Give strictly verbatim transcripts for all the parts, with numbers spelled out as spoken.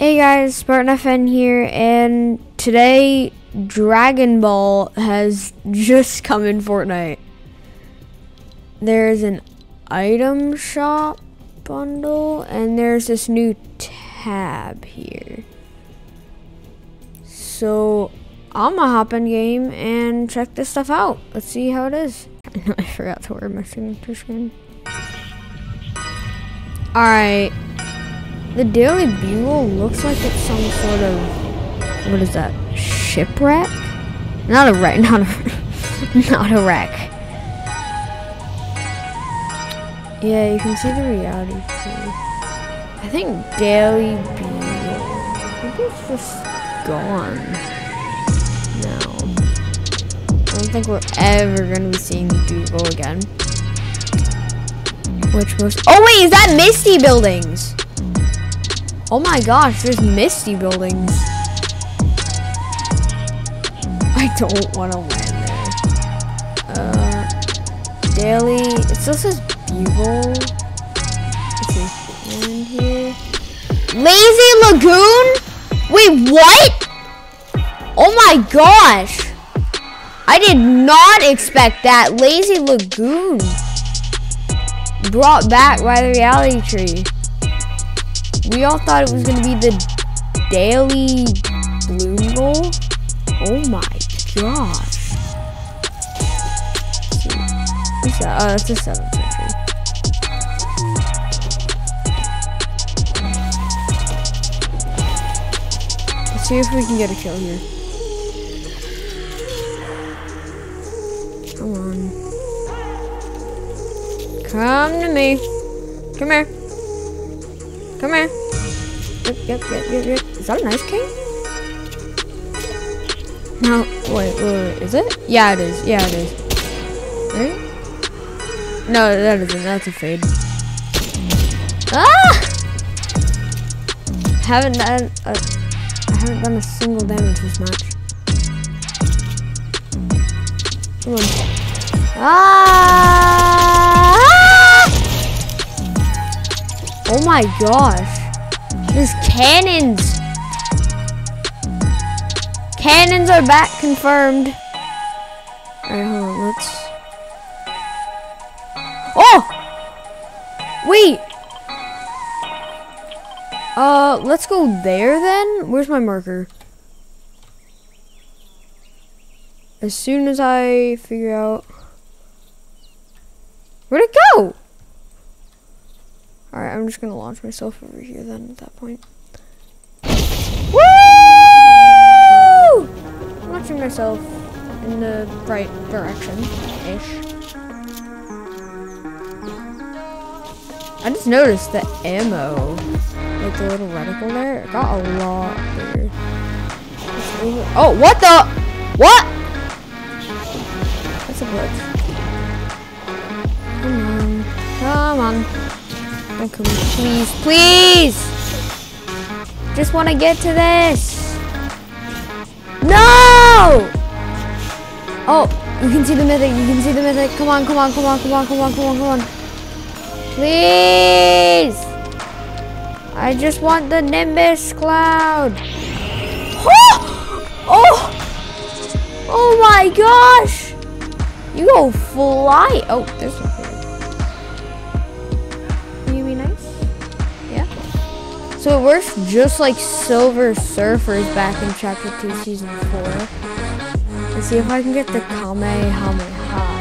Hey guys, SpartanFN here, and today Dragon Ball has just come in Fortnite. There's an item shop bundle, and there's this new tab here. So I'm gonna hop in game and check this stuff out. Let's see how it is. I forgot to wear my signature screen. Alright. The Daily Bugle looks like it's some sort of, what is that, shipwreck? Not a wreck, not a, not a wreck. Yeah, you can see the reality too. I think Daily Bugle, I think it's just gone now. I don't think we're ever going to be seeing the Bugle again. Which was, oh wait, is that Misty Buildings? Oh my gosh, there's Misty Buildings. I don't want to land there. Uh, daily, it still says Bugle. It's this land here. Lazy Lagoon? Wait, what? Oh my gosh. I did not expect that. Lazy Lagoon. Brought back by the reality tree. We all thought it was gonna be the Daily Bugle. Oh my gosh. What's that? Oh, that's the seventh century. Let's see if we can get a kill here. Come on. Come to me. Come here. Come here. Yep, yep, yep, yep, yep. Is that an Ice King? No, wait, wait, wait, is it? Yeah, it is. Yeah, it is. Right? No, that isn't. That's a fade. Ah! Haven't done. A, I haven't done a single damage this match. Come on. Ah! Oh my gosh, there's cannons. Cannons are back, confirmed. All right, hold on, let's. Oh, wait. Uh, let's go there then. Where's my marker? As soon as I figure out. Where'd it go? Alright, I'm just gonna launch myself over here then at that point. Woo! I'm launching myself in the right direction-ish. I just noticed the ammo, like the little reticle there, it got a lot bigger. Oh, what the? What? That's a glitch. Come on. Come on. Come on, please, please! Just want to get to this. No! Oh, you can see the mythic. You can see the mythic. Come on, come on, come on, come on, come on, come on, come on. Please! I just want the Nimbus Cloud. Oh! Oh! Oh my gosh! You go fly. Oh, there's one. So it works just like Silver Surfer's back in Chapter two, Season four. Let's see if I can get the Kamehameha.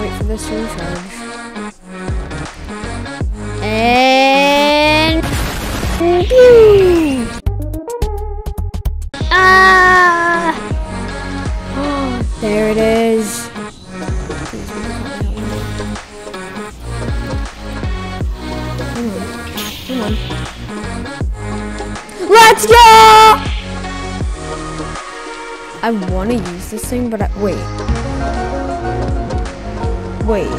Wait for this to recharge. And... ah! Oh, there it is. Let's go! I want to use this thing, but I, wait. Wait.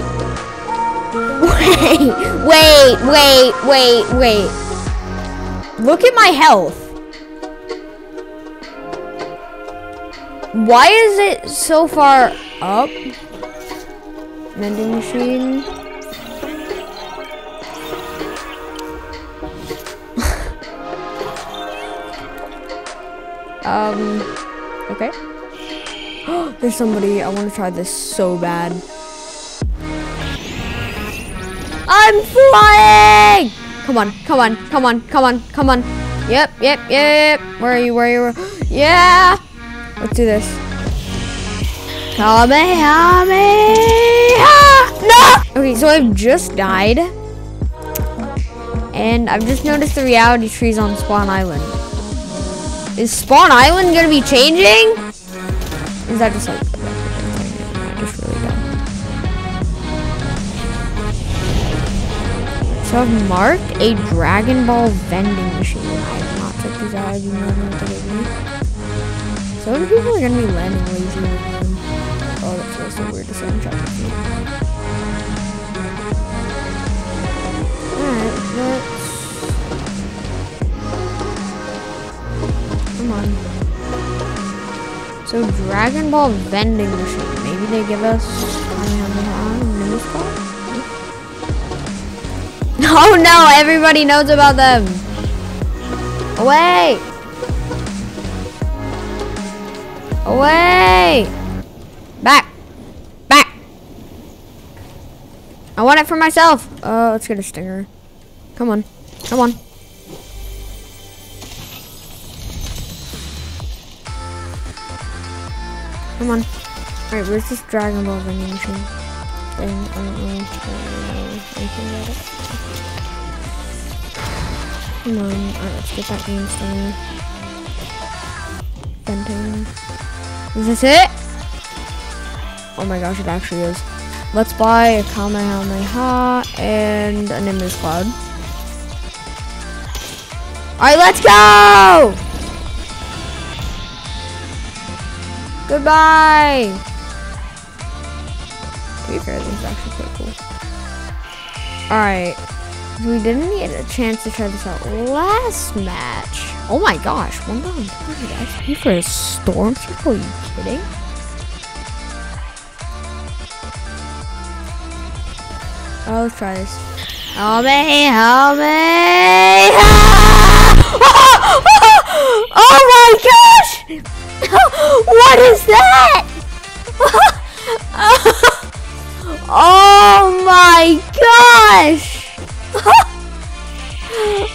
Wait, wait, wait, wait, wait. Look at my health. Why is it so far up? Mending machine. Um, okay. There's somebody. I want to try this so bad. I'm flying! Come on, come on, come on, come on, come on. Yep, yep, yep. Where are you, where are you? Yeah! Let's do this. Kamehameha! No! Okay, so I've just died. And I've just noticed the reality trees on Spawn Island. Is Spawn Island gonna be changing? Is that just like... just really dumb. So I've marked a Dragon Ball vending machine. I have not checked these out. I do not know what they do. So many people are gonna be landing lazy again. Oh, that's really so weird to say. I'm trying to see. Alright, let's... Come on. So Dragon Ball vending machine. Maybe they give us Nimbus Cloud? Oh no, everybody knows about them. Away! Away! Back! Back! I want it for myself! Uh let's get a stinger. Come on. Come on. Come on. Alright, where's this Dragon Ball vending machine thing? I don't really know anything about it. Come on. Alright, let's get that game started. Venting. Is this it? Oh my gosh, it actually is. Let's buy a Kamehameha and a Nimbus Cloud. Alright, let's go! Goodbye! To be fair, this is actually pretty cool. Alright. We didn't get a chance to try this out last match. Oh my gosh. One down. You for a storm circle? Are you kidding? Oh, let's try this. Help me! Help me! Oh my gosh! What is that? Oh my gosh!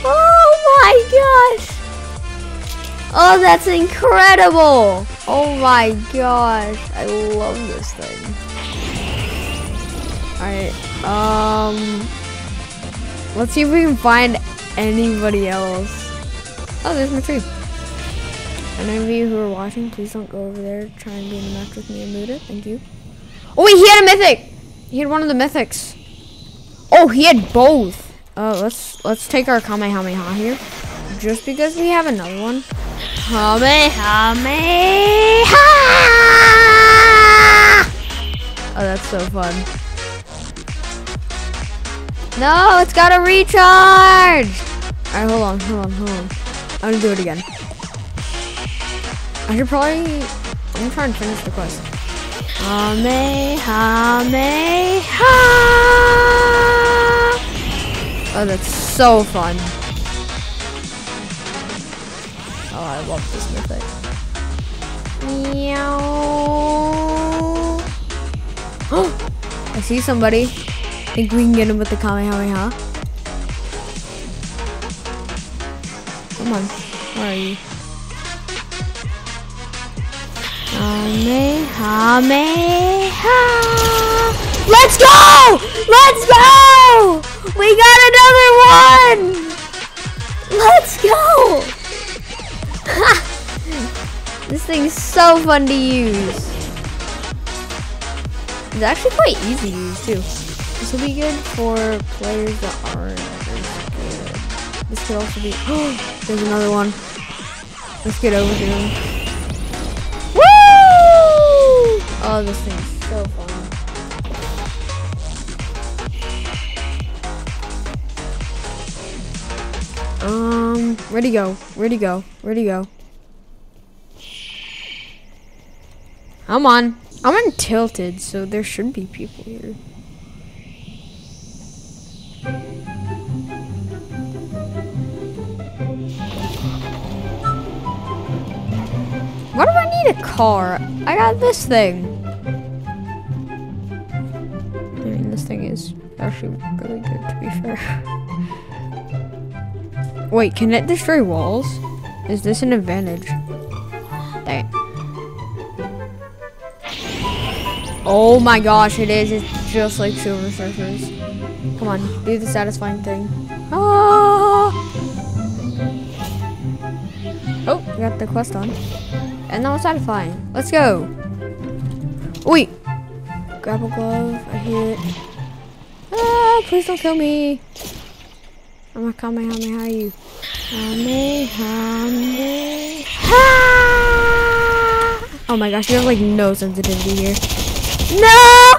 Oh my gosh! Oh, that's incredible! Oh my gosh! I love this thing. Alright, um... let's see if we can find anybody else. Oh, there's my tree. Any of you who are watching, please don't go over there. Try and be in the match with me and Muda. Thank you. Oh wait, he had a mythic. He had one of the mythics. Oh, he had both. Uh, let's let's take our Kamehameha here, just because we have another one. Kamehameha! Oh, that's so fun. No, it's got to recharge. All right, hold on, hold on, hold on. I'm gonna do it again. I should probably, I'm gonna try and finish the quest. Kamehameha! Oh, that's so fun. Oh, I love this mythic. Meow. Oh, I see somebody. I think we can get him with the Kamehameha. Come on, where are you? Kamehameha! Let's go! Let's go! We got another one! Let's go! This thing's so fun to use. It's actually quite easy to use too. This will be good for players that aren't as good. This could also be. Oh, there's another one. Let's get over to him. Oh, this thing's so fun. Um, where'd he go? Where'd he go? Where'd he go? I'm on. I'm on Tilted, so there should be people here. a car. I got this thing. I mean, this thing is actually really good, to be fair. Wait, can it destroy walls? Is this an advantage? Dang it. Oh my gosh, it is. It's just like Silver Surfers. Come on, do the satisfying thing. Ah! Oh, we got the quest on. And now it's satisfying. Let's go. Wait. Grapple glove. I hit it. Ah, please don't kill me. I'm a Kamehameha you. Kamehameha. Oh my gosh, you have like no sensitivity here. No!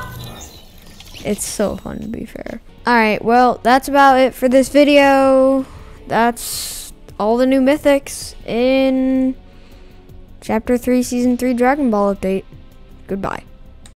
It's so fun, to be fair. Alright, well, that's about it for this video. That's all the new mythics in Chapter three, Season three Dragon Ball update. Goodbye.